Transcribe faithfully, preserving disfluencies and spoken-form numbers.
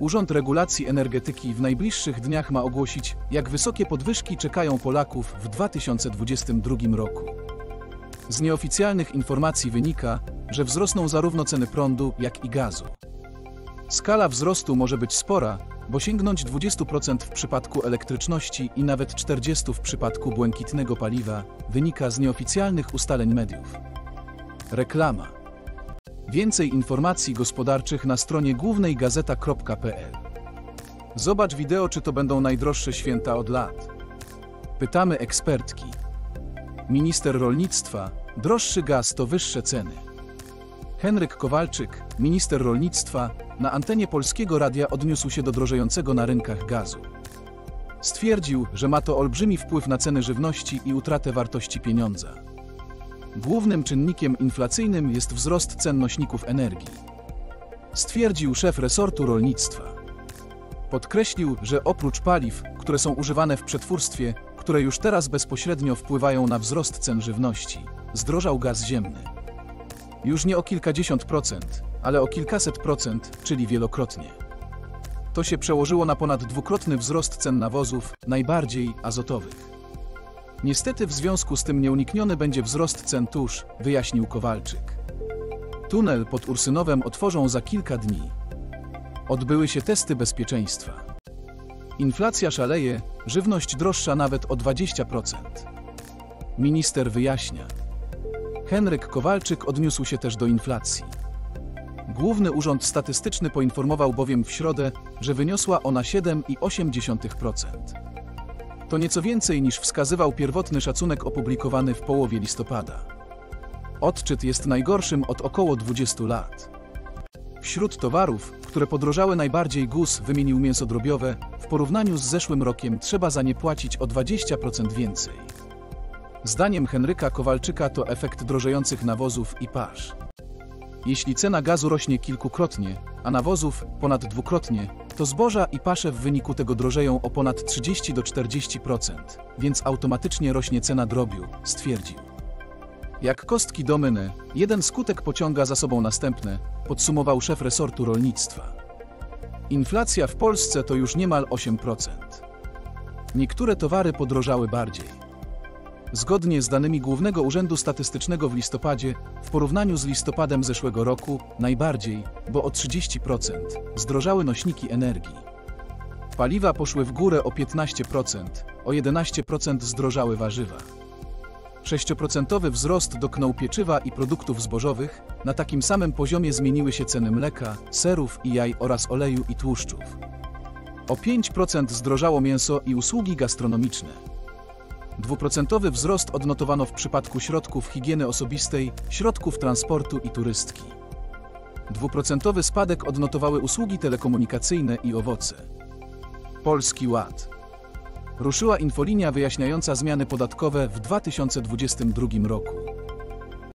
Urząd Regulacji Energetyki w najbliższych dniach ma ogłosić, jak wysokie podwyżki czekają Polaków w dwa tysiące dwudziestym drugim roku. Z nieoficjalnych informacji wynika, że wzrosną zarówno ceny prądu, jak i gazu. Skala wzrostu może być spora, bo sięgnąć dwudziestu procent w przypadku elektryczności i nawet czterdziestu procent w przypadku błękitnego paliwa, wynika z nieoficjalnych ustaleń mediów. Reklama. Więcej informacji gospodarczych na stronie głównej gazeta kropka pe el. Zobacz wideo, czy to będą najdroższe święta od lat. Pytamy ekspertki. Minister rolnictwa, droższy gaz to wyższe ceny. Henryk Kowalczyk, minister rolnictwa, na antenie Polskiego Radia odniósł się do drożejącego na rynkach gazu. Stwierdził, że ma to olbrzymi wpływ na ceny żywności i utratę wartości pieniądza. Głównym czynnikiem inflacyjnym jest wzrost cen nośników energii, stwierdził szef resortu rolnictwa. Podkreślił, że oprócz paliw, które są używane w przetwórstwie, które już teraz bezpośrednio wpływają na wzrost cen żywności, zdrożał gaz ziemny. Już nie o kilkadziesiąt procent, ale o kilkaset procent, czyli wielokrotnie. To się przełożyło na ponad dwukrotny wzrost cen nawozów, najbardziej azotowych. Niestety w związku z tym nieunikniony będzie wzrost cen tusz, wyjaśnił Kowalczyk. Tunel pod Ursynowem otworzą za kilka dni. Odbyły się testy bezpieczeństwa. Inflacja szaleje, żywność droższa nawet o dwadzieścia procent. Minister wyjaśnia. Henryk Kowalczyk odniósł się też do inflacji. Główny Urząd Statystyczny poinformował bowiem w środę, że wyniosła ona siedem przecinek osiem procent. To nieco więcej niż wskazywał pierwotny szacunek opublikowany w połowie listopada. Odczyt jest najgorszym od około dwudziestu lat. Wśród towarów, które podrożały najbardziej, G U S wymienił mięso drobiowe, w porównaniu z zeszłym rokiem trzeba za nie płacić o dwadzieścia procent więcej. Zdaniem Henryka Kowalczyka to efekt drożejących nawozów i pasz. Jeśli cena gazu rośnie kilkukrotnie, a nawozów ponad dwukrotnie, to zboża i pasze w wyniku tego drożeją o ponad trzydzieści do czterdziestu procent, więc automatycznie rośnie cena drobiu, stwierdził. Jak kostki domyny, jeden skutek pociąga za sobą następny, podsumował szef resortu rolnictwa. Inflacja w Polsce to już niemal osiem procent. Niektóre towary podrożały bardziej. Zgodnie z danymi Głównego Urzędu Statystycznego w listopadzie, w porównaniu z listopadem zeszłego roku, najbardziej, bo o trzydzieści procent, zdrożały nośniki energii. Paliwa poszły w górę o piętnaście procent, o jedenaście procent zdrożały warzywa. sześć procent wzrost dotknął pieczywa i produktów zbożowych, na takim samym poziomie zmieniły się ceny mleka, serów i jaj oraz oleju i tłuszczów. O pięć procent zdrożało mięso i usługi gastronomiczne. Dwuprocentowy wzrost odnotowano w przypadku środków higieny osobistej, środków transportu i turystyki. Dwuprocentowy spadek odnotowały usługi telekomunikacyjne i owoce. Polski Ład. Ruszyła infolinia wyjaśniająca zmiany podatkowe w dwa tysiące dwudziestym drugim roku.